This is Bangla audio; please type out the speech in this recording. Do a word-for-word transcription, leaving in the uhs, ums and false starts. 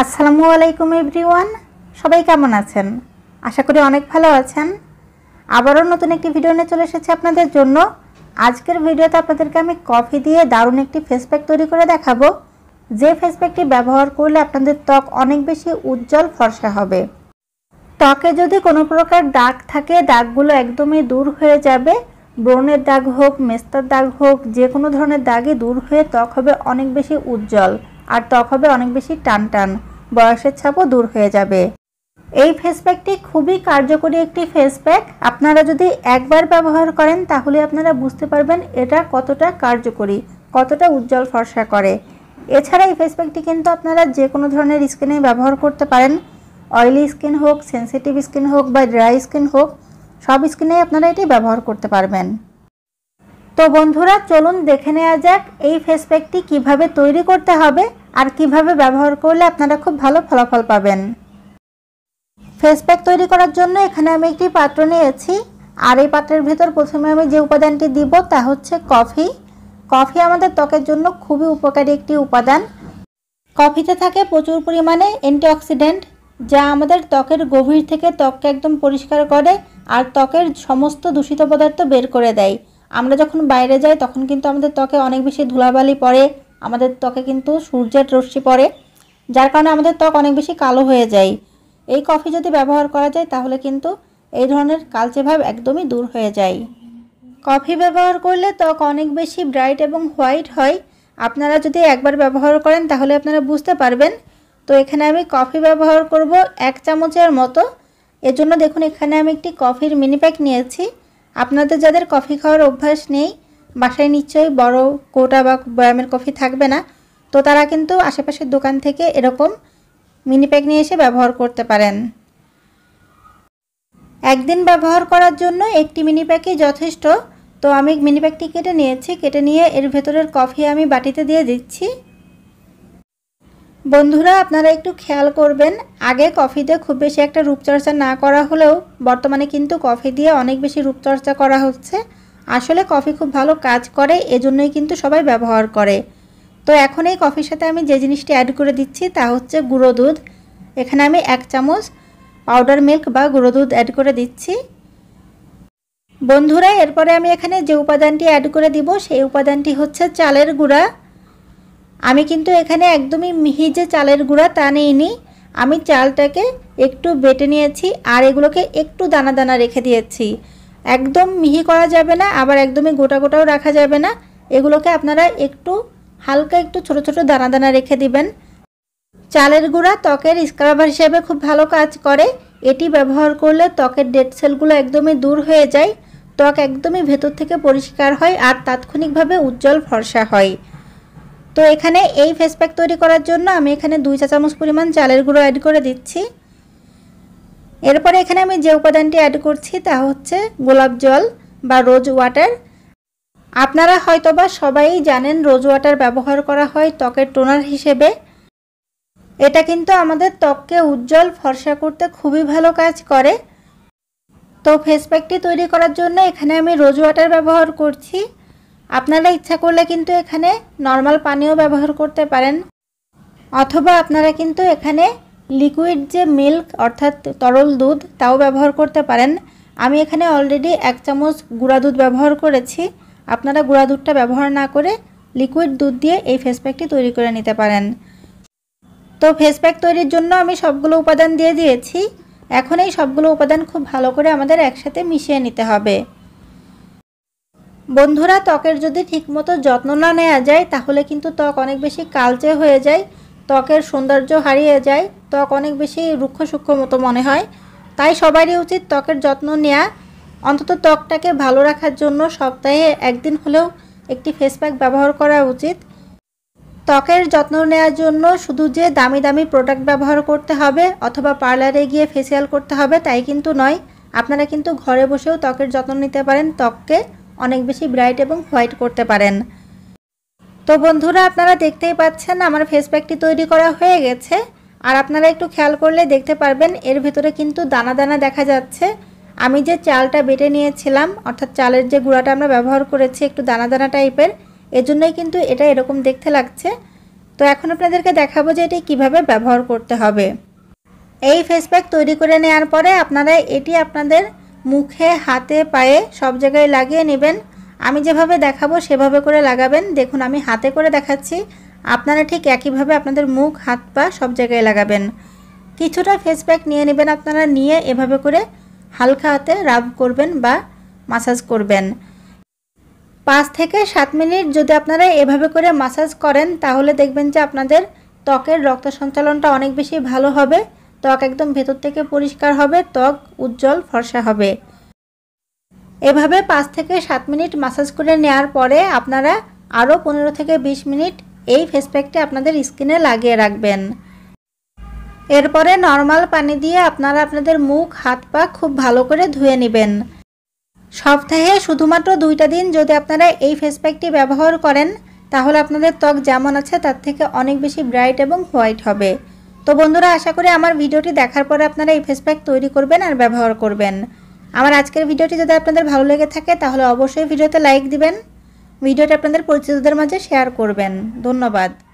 আসসালামু আলাইকুম এভরিওয়ান, সবাই কেমন আছেন? আশা করি অনেক ভালো আছেন। আবারও নতুন একটি ভিডিও নিয়ে চলে এসেছি আপনাদের জন্য। আজকের ভিডিওতে আপনাদেরকে আমি কফি দিয়ে দারুণ একটি ফেস প্যাক তৈরি করে দেখাবো, যে ফেস প্যাকটি ব্যবহার করলে আপনাদের ত্বক অনেক বেশি উজ্জ্বল ফর্সা হবে। ত্বকে যদি কোনো প্রকার দাগ থাকে, দাগগুলো একদমই দূর হয়ে যাবে। ব্রণের দাগ হোক, মেস্তার দাগ হোক, যে কোনো ধরনের দাগই দূর হয়ে ত্বক হবে অনেক বেশি উজ্জ্বল, আর ত্বক হবে অনেক বেশি টান টান, বয়সের ছাপও দূর হয়ে যাবে। এই ফেস প্যাকটি খুবই কার্যকরী একটি ফেস প্যাক। আপনারা যদি একবার ব্যবহার করেন তাহলে আপনারা বুঝতে পারবেন এটা কতটা কার্যকরী, কতটা উজ্জ্বল ফর্সা করে। এছাড়া এই ফেস প্যাকটি কিন্তু আপনারা যে কোনো ধরনের স্কিনে ব্যবহার করতে পারেন। অয়েলি স্কিন হোক, সেন্সিটিভ স্কিন হোক বা ড্রাই স্কিন হোক, সব স্কিনে আপনারা এটি ব্যবহার করতে পারবেন। তো বন্ধুরা, চলুন দেখে নেওয়া যাক এই ফেস প্যাকটি কীভাবে তৈরি করতে হবে আর কিভাবে ব্যবহার করলে আপনারা খুব ভালো ফলাফল পাবেন। ফেস প্যাক তৈরি করার জন্য এখানে আমি একটি পাত্র নিয়েছি, আর এই পাত্রের ভেতর প্রথমে আমি যে উপাদানটি দিব তা হচ্ছে কফি। কফি আমাদের ত্বকের জন্য খুবই উপকারী একটি উপাদান। কফিতে থাকে প্রচুর পরিমাণে অ্যান্টিঅক্সিডেন্ট, যা আমাদের ত্বকের গভীর থেকে ত্বককে একদম পরিষ্কার করে আর ত্বকের সমস্ত দূষিত পদার্থ বের করে দেয়। আমরা যখন বাইরে যাই তখন কিন্তু আমাদের ত্বকে অনেক বেশি ধুলাবালি পড়ে, আমাদের ত্বকে কিন্তু সূর্যের রশ্মি পড়ে, যার কারণে আমাদের ত্বক অনেক বেশি কালো হয়ে যায়। এই কফি যদি ব্যবহার করা যায় তাহলে কিন্তু এই ধরনের কালচে ভাব একদমই দূর হয়ে যায়। কফি ব্যবহার করলে ত্বক অনেক বেশি ব্রাইট এবং হোয়াইট হয়। আপনারা যদি একবার ব্যবহার করেন তাহলে আপনারা বুঝতে পারবেন। তো এখানে আমি কফি ব্যবহার করব এক চামচের মতো। এর জন্য দেখুন এখানে আমি একটি কফির মিনি প্যাক নিয়েছি। আপনাদের যাদের কফি খাওয়ার অভ্যাস নেই, বাসায় নিশ্চয়ই বড় কোটা বা ব্যায়ামের কফি থাকবে না, তো তারা কিন্তু আশেপাশের দোকান থেকে এরকম মিনি প্যাক নিয়ে এসে ব্যবহার করতে পারেন। একদিন ব্যবহার করার জন্য একটি মিনি প্যাকই যথেষ্ট। তো আমি মিনি প্যাকটি কেটে নিয়েছি, কেটে নিয়ে এর ভেতরের কফি আমি বাটিতে দিয়ে দিচ্ছি। বন্ধুরা, আপনারা একটু খেয়াল করবেন, আগে কফিতে খুব বেশি একটা রূপচর্চা না করা হলেও বর্তমানে কিন্তু কফি দিয়ে অনেক বেশি রূপচর্চা করা হচ্ছে। আসলে কফি খুব ভালো কাজ করে, এজন্যই কিন্তু সবাই ব্যবহার করে। তো এখন এই কফির সাথে আমি যে জিনিসটি অ্যাড করে দিচ্ছি তা হচ্ছে গুঁড়ো দুধ। এখানে আমি এক চামচ পাউডার মিল্ক বা গুঁড়ো দুধ অ্যাড করে দিচ্ছি। বন্ধুরা, এরপরে আমি এখানে যে উপাদানটি অ্যাড করে দিব সেই উপাদানটি হচ্ছে চালের গুঁড়া। আমি কিন্তু এখানে একদমই মিহি যে চালের গুঁড়া তা নিইনি, আমি চালটাকে একটু বেটে নিয়েছি আর এগুলোকে একটু দানা দানা রেখে দিয়েছি। একদম মিহি করা যাবে না, আবার একদমই গোটা গোটাও রাখা যাবে না। এগুলোকে আপনারা একটু হালকা একটু ছোট ছোট দানা দানা রেখে দিবেন। চালের গুঁড়া ত্বকের স্ক্রাবার হিসেবে খুব ভালো কাজ করে। এটি ব্যবহার করলে ত্বকের ডেড সেলগুলো একদমই দূর হয়ে যায়, ত্বক একদমই ভেতর থেকে পরিষ্কার হয় আর তাৎক্ষণিকভাবে উজ্জ্বল ফর্সা হয়। তো এখানে এই ফেস প্যাক তৈরি করার জন্য আমি এখানে দুই চা চামচ পরিমাণ চালের গুঁড়ো অ্যাড করে দিচ্ছি। এরপরে এখানে আমি যে উপাদানটি অ্যাড করছি তা হচ্ছে গোলাপ জল বা রোজ ওয়াটার। আপনারা হয়তোবা সবাই জানেন রোজ ওয়াটার ব্যবহার করা হয় ত্বকের টোনার হিসেবে। এটা কিন্তু আমাদের ত্বককে উজ্জ্বল ফর্সা করতে খুবই ভালো কাজ করে। তো ফেস প্যাকটি তৈরি করার জন্য এখানে আমি রোজ ওয়াটার ব্যবহার করছি। আপনারা ইচ্ছা করলে কিন্তু এখানে নর্মাল পানিও ব্যবহার করতে পারেন, অথবা আপনারা কিন্তু এখানে লিকুইড যে মিল্ক অর্থাৎ তরল দুধ তাও ব্যবহার করতে পারেন। আমি এখানে অলরেডি এক চামচ গুঁড়া দুধ ব্যবহার করেছি। আপনারা গুঁড়া দুধটা ব্যবহার না করে লিকুইড দুধ দিয়ে এই ফেস প্যাকটি তৈরি করে নিতে পারেন। তো ফেস প্যাক তৈরির জন্য আমি সবগুলো উপাদান দিয়ে দিয়েছি। এখন এই সবগুলো উপাদান খুব ভালো করে আমাদের একসাথে মিশিয়ে নিতে হবে। বন্ধুরা, ত্বকের যদি ঠিকমতো যত্ন না নেওয়া যায় তাহলে কিন্তু ত্বক অনেক বেশি কালচে হয়ে যায়, ত্বকের সৌন্দর্য হারিয়ে যায়, ত্বক অনেক বেশি রুক্ষ সূক্ষ্ম মতো মনে হয়। তাই সবারই উচিত ত্বকের যত্ন নেওয়া। অন্তত ত্বকটাকে ভালো রাখার জন্য সপ্তাহে একদিন হলেও একটি ফেস প্যাক ব্যবহার করা উচিত। ত্বকের যত্ন নেওয়ার জন্য শুধু যে দামি দামি প্রোডাক্ট ব্যবহার করতে হবে অথবা পার্লারে গিয়ে ফেসিয়াল করতে হবে তাই কিন্তু নয়। আপনারা কিন্তু ঘরে বসেও ত্বকের যত্ন নিতে পারেন, ত্বককে অনেক বেশি ব্রাইট এবং হোয়াইট করতে পারেন। তো বন্ধুরা, আপনারা দেখতেই পাচ্ছেন আমার ফেস প্যাকটি তৈরি করা হয়ে গেছে। আর আপনারা একটু খেয়াল করলে দেখতে পারবেন এর ভিতরে কিন্তু দানা দানা দেখা যাচ্ছে। আমি যে চালটা বেটে নিয়েছিলাম অর্থাৎ চালের যে গুঁড়াটা আমরা ব্যবহার করেছি একটু দানা দানা টাইপের, এজন্যই কিন্তু এটা এরকম দেখতে লাগছে। তো এখন আপনাদেরকে দেখাবো যে এটি কিভাবে ব্যবহার করতে হবে। এই ফেস প্যাক তৈরি করে নেওয়ার পরে আপনারা এটি আপনাদের মুখে, হাতে, পায়ে সব জায়গায় লাগিয়ে নেবেন। আমি যেভাবে দেখাবো সেভাবে করে লাগাবেন। দেখুন আমি হাতে করে দেখাচ্ছি, আপনারা ঠিক একইভাবে আপনাদের মুখ, হাত, পা সব জায়গায় লাগাবেন। কিছুটা ফেস প্যাক নিয়ে নেবেন আপনারা, নিয়ে এভাবে করে হালকা হাতে রাব করবেন বা মাসাজ করবেন। পাঁচ থেকে সাত মিনিট যদি আপনারা এভাবে করে মাসাজ করেন তাহলে দেখবেন যে আপনাদের ত্বকের রক্ত সঞ্চালনটা অনেক বেশি ভালো হবে, ত্বক একদম ভেতর থেকে পরিষ্কার হবে, ত্বক উজ্জ্বল ফর্সা হবে। এভাবে পাঁচ থেকে সাত মিনিট মাসাজ করে নেওয়ার পরে আপনারা আরও পনেরো থেকে বিশ মিনিট এই ফেস প্যাকটি আপনাদের স্কিনে লাগিয়ে রাখবেন। এরপরে নর্মাল পানি দিয়ে আপনারা আপনাদের মুখ, হাত, পা খুব ভালো করে ধুয়ে নেবেন। সপ্তাহে শুধুমাত্র দুইটা দিন যদি আপনারা এই ফেস প্যাকটি ব্যবহার করেন তাহলে আপনাদের ত্বক যেমন আছে তার থেকে অনেক বেশি ব্রাইট এবং হোয়াইট হবে। তো বন্ধুরা, আশা করি আমার ভিডিওটি দেখার পরে আপনারা এই ফেস প্যাক তৈরি করবেন আর ব্যবহার করবেন। আমার আজকের ভিডিওটি যদি আপনাদের ভালো লেগে থাকে তাহলে অবশ্যই ভিডিওতে লাইক দিবেন, ভিডিওটি আপনাদের পরিচিতদের মাঝে শেয়ার করবেন। ধন্যবাদ।